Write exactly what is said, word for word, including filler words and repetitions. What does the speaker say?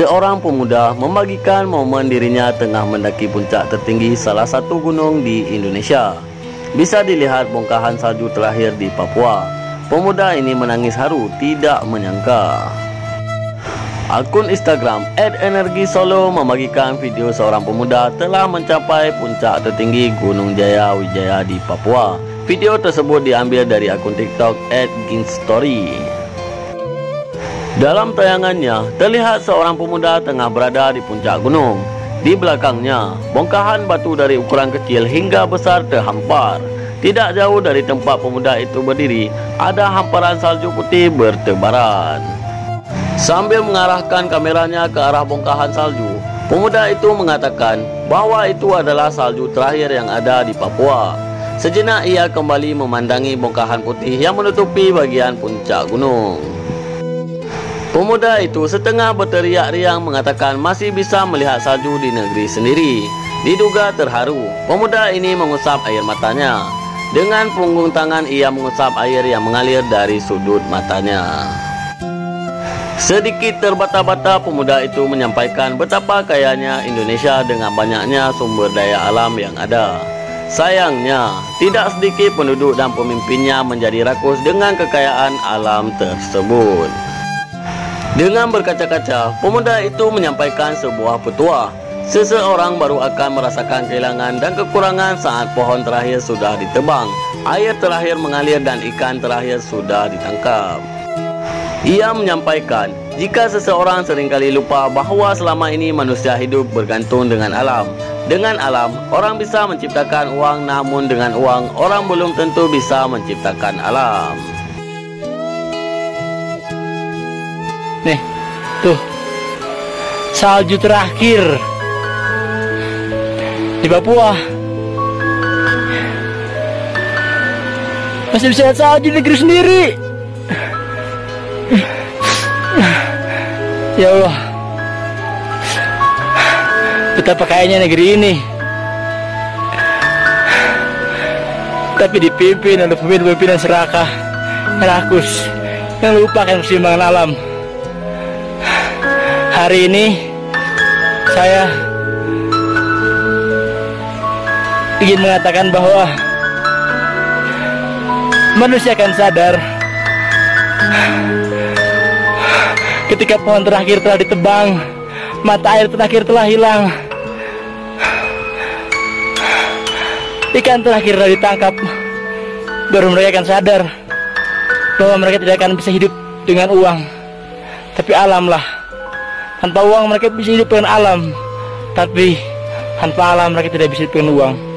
Seorang pemuda membagikan momen dirinya tengah mendaki puncak tertinggi salah satu gunung di Indonesia. Bisa dilihat bongkahan salju terakhir di Papua. Pemuda ini menangis haru tidak menyangka. Akun Instagram et energisolo membagikan video seorang pemuda telah mencapai puncak tertinggi Gunung Jayawijaya di Papua. Video tersebut diambil dari akun TikTok et ginstory. Dalam tayangannya, terlihat seorang pemuda tengah berada di puncak gunung. Di belakangnya, bongkahan batu dari ukuran kecil hingga besar terhampar. Tidak jauh dari tempat pemuda itu berdiri, ada hamparan salju putih bertebaran. Sambil mengarahkan kameranya ke arah bongkahan salju, pemuda itu mengatakan bahwa itu adalah salju terakhir yang ada di Papua. Sejenak ia kembali memandangi bongkahan putih yang menutupi bagian puncak gunung. Pemuda itu setengah berteriak riang mengatakan masih bisa melihat salju di negeri sendiri. Diduga terharu, pemuda ini mengusap air matanya. Dengan punggung tangan ia mengusap air yang mengalir dari sudut matanya. Sedikit terbata-bata pemuda itu menyampaikan betapa kayanya Indonesia dengan banyaknya sumber daya alam yang ada. Sayangnya, tidak sedikit penduduk dan pemimpinnya menjadi rakus dengan kekayaan alam tersebut. Dengan berkaca-kaca, pemuda itu menyampaikan sebuah petua. Seseorang baru akan merasakan kehilangan dan kekurangan saat pohon terakhir sudah ditebang, air terakhir mengalir dan ikan terakhir sudah ditangkap. Ia menyampaikan, jika seseorang seringkali lupa bahwa selama ini manusia hidup bergantung dengan alam. Dengan alam, orang bisa menciptakan uang, namun dengan uang, orang belum tentu bisa menciptakan alam. Nih, tuh salju terakhir di Papua. Masih bisa lihat salju negeri sendiri. Ya Allah, betapa kayanya negeri ini. Tapi dipimpin oleh pemimpin-pemimpin serakah, rakus, yang lupakan keseimbangan alam. Hari ini saya ingin mengatakan bahwa manusia akan sadar ketika pohon terakhir telah ditebang, mata air terakhir telah hilang, ikan terakhir telah ditangkap, baru mereka akan sadar bahwa mereka tidak akan bisa hidup dengan uang, tapi alamlah. Tanpa uang mereka bisa hidup dengan alam, tapi tanpa alam mereka tidak bisa hidup dengan uang.